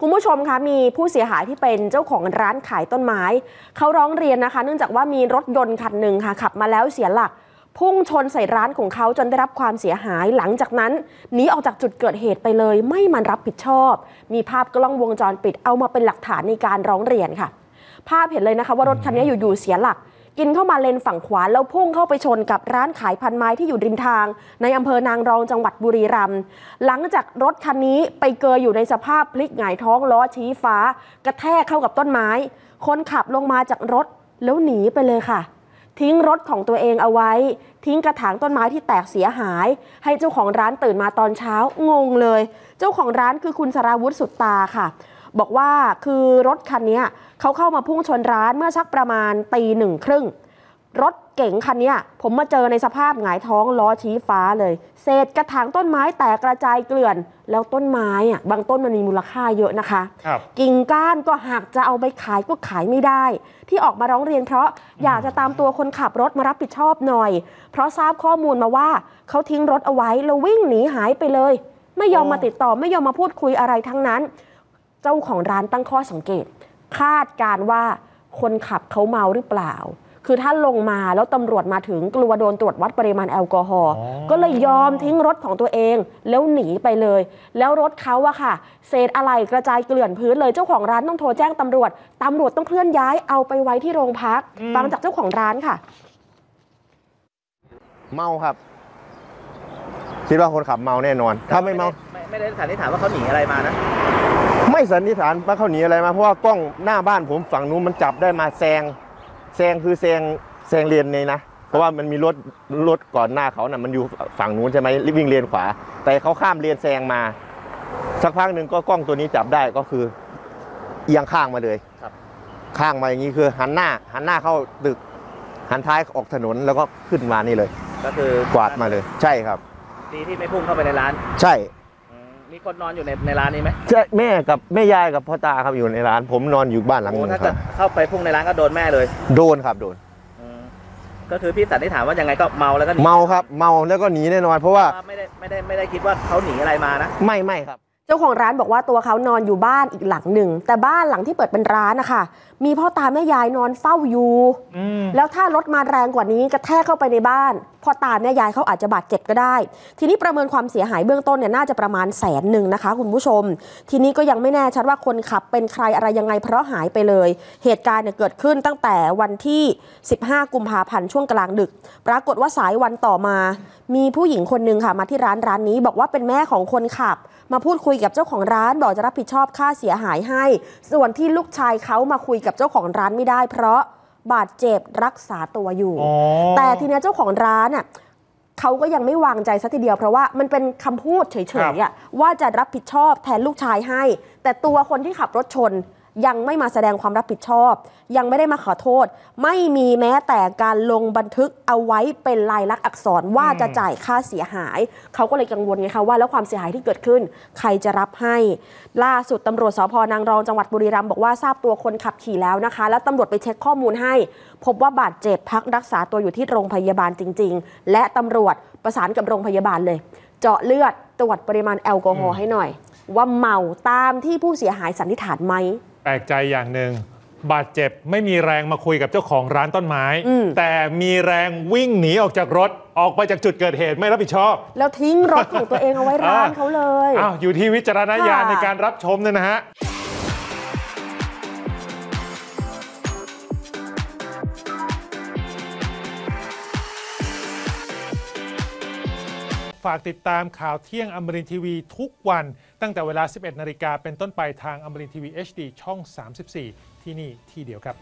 คุณผู้ชมคะมีผู้เสียหายที่เป็นเจ้าของร้านขายต้นไม้เขาร้องเรียนนะคะเนื่องจากว่ามีรถยนต์คันหนึ่งค่ะขับมาแล้วเสียหลักพุ่งชนใส่ร้านของเขาจนได้รับความเสียหายหลังจากนั้นหนีออกจากจุดเกิดเหตุไปเลยไม่มารับผิดชอบมีภาพกล้องวงจรปิดเอามาเป็นหลักฐานในการร้องเรียนค่ะภาพเห็นเลยนะคะว่ารถคันนี้อยู่ๆเสียหลักกินเข้ามาเลนฝั่งขวาแล้วพุ่งเข้าไปชนกับร้านขายพันไม้ที่อยู่ริมทางในอำเภอนางรองจังหวัดบุรีรัมย์หลังจากรถคันนี้ไปเกยอยู่ในสภาพพลิกหงายท้องล้อชี้ฟ้ากระแทกเข้ากับต้นไม้คนขับลงมาจากรถแล้วหนีไปเลยค่ะทิ้งรถของตัวเองเอาไว้ทิ้งกระถางต้นไม้ที่แตกเสียหายให้เจ้าของร้านตื่นมาตอนเช้างงเลยเจ้าของร้านคือคุณสราวุธสุดตาค่ะบอกว่าคือรถคันนี้เขาเข้ามาพุ่งชนร้านเมื่อสักประมาณ 01:30 น.รถเก๋งคันนี้ผมมาเจอในสภาพหงายท้องล้อชี้ฟ้าเลยเศษกระถางต้นไม้แตกกระจายเกลื่อนแล้วต้นไม้อะบางต้นมันมีมูลค่าเยอะนะคะกิ่งก้านก็หักจะเอาไปขายก็ขายไม่ได้ที่ออกมาร้องเรียนเพราะอยากจะตามตัวคนขับรถมารับผิดชอบหน่อยเพราะทราบข้อมูลมาว่าเขาทิ้งรถเอาไว้แล้ววิ่งหนีหายไปเลยไม่ยอมมาติดต่อไม่ยอมมาพูดคุยอะไรทั้งนั้นเจ้าของร้านตั้งข้อสังเกตคาดการว่าคนขับเขาเมาหรือเปล่าคือถ้าลงมาแล้วตำรวจมาถึงกลัวโดนตรวจวัดปริมาณแอลกอฮอล์ก็เลยยอมทิ้งรถของตัวเองแล้วหนีไปเลยแล้วรถเขาอะค่ะเศษอะไหล่กระจายเกลื่อนพื้นเลยเจ้าของร้านต้องโทรแจ้งตำรวจต้องเคลื่อนย้ายเอาไปไว้ที่โรงพักฟังจากเจ้าของร้านค่ะเมาครับคิดว่าคนขับเมาแน่นอนถ้าไม่เมาไม่ได้สันนิษฐานว่าเขาหนีอะไรมานะไม่สันนิษฐานว่าเขาหนีอะไรมาเพราะว่ากล้องหน้าบ้านผมฝั่งนู้นมันจับได้มาแซงคือแซงเลนเลยนะเพราะว่ามันมีรถก่อนหน้าเขาน่ะมันอยู่ฝั่งนู้นใช่ไหมวิ่งเลนขวาแต่เขาข้ามเลนแซงมาสักพักหนึ่งก็กล้องตัวนี้จับได้ก็คือเอียงข้างมาเลยข้างมาอย่างนี้คือหันหน้าเข้าตึกหันท้ายออกถนนแล้วก็ขึ้นมานี่เลยก็คือกวาดมาเลยใช่ครับดีที่ไม่พุ่งเข้าไปในร้านใช่มีคนนอนอยู่ในร้านนี้ไหมใช่แม่กับแม่ยายกับพ่อตาครับอยู่ในร้านผมนอนอยู่บ้านหลังนึงครับเข้าไปพุ่งในร้านก็โดนแม่เลยโดนครับโดนก็คือพี่สันนิษฐานว่ายังไงก็เมาแล้วก็เมาครับเมาแล้วก็หนีแน่นอนเพราะว่าไม่ได้คิดว่าเขาหนีอะไรมานะไม่ครับเจ้าของร้านบอกว่าตัวเขานอนอยู่บ้านอีกหลังหนึ่งแต่บ้านหลังที่เปิดเป็นร้านนะคะมีพ่อตาแม่ยายนอนเฝ้าอยู่แล้วถ้ารถมาแรงกว่านี้กระแทกเข้าไปในบ้านพ่อตาแม่ยายเขาอาจจะบาดเจ็บก็ได้ทีนี้ประเมินความเสียหายเบื้องต้นเนี่ยน่าจะประมาณ110,000นะคะคุณผู้ชมทีนี้ก็ยังไม่แน่ชัดว่าคนขับเป็นใครอะไรยังไงเพราะหายไปเลยเหตุการณ์เนี่ยเกิดขึ้นตั้งแต่วันที่15 กุมภาพันธ์ช่วงกลางดึกปรากฏว่าสายวันต่อมามีผู้หญิงคนหนึ่งค่ะมาที่ร้านนี้บอกว่าเป็นแม่ของคนขับมาพูดคุยกับเจ้าของร้านบอกจะรับผิดชอบค่าเสียหายให้ส่วนที่ลูกชายเขามาคุยกับเจ้าของร้านไม่ได้เพราะบาดเจ็บรักษาตัวอยู่แต่ทีนี้เจ้าของร้านน่ะเขาก็ยังไม่วางใจซะทีเดียวเพราะว่ามันเป็นคำพูดเฉยๆอ่ะว่าจะรับผิดชอบแทนลูกชายให้แต่ตัวคนที่ขับรถชนยังไม่มาแสดงความรับผิดชอบยังไม่ได้มาขอโทษไม่มีแม้แต่การลงบันทึกเอาไว้เป็นลายลักษณ์อักษรว่าจะจ่ายค่าเสียหายเขาก็เลยกังวลไงคะว่าแล้วความเสียหายที่เกิดขึ้นใครจะรับให้ล่าสุดตำรวจสพนางรองจังหวัดบุรีรัมย์บอกว่าทราบตัวคนขับขี่แล้วนะคะแล้วตำรวจไปเช็คข้อมูลให้พบว่าบาดเจ็บพักรักษาตัวอยู่ที่โรงพยาบาลจริงๆและตำรวจประสานกับโรงพยาบาลเลยเจาะเลือดตรวจปริมาณแอลกอฮอล์ให้หน่อยว่าเมาตามที่ผู้เสียหายสันนิษฐานไหมแปลกใจอย่างหนึ่งบาดเจ็บไม่มีแรงมาคุยกับเจ้าของร้านต้นไม้แต่มีแรงวิ่งหนีออกจากรถออกไปจากจุดเกิดเหตุไม่รับผิดชอบแล้วทิ้งรถของตัวเองเอาไว้ร้านเขาเลยอ้าวอยู่ที่วิจารณญาณในการรับชมเนี่ยนะฮะฝากติดตามข่าวเที่ยงอมรินทร์ทีวีทุกวันตั้งแต่เวลา 11:00 น.เป็นต้นไปทางอมรินทร์ทีวี HD ช่อง 34ที่นี่ที่เดียวครับ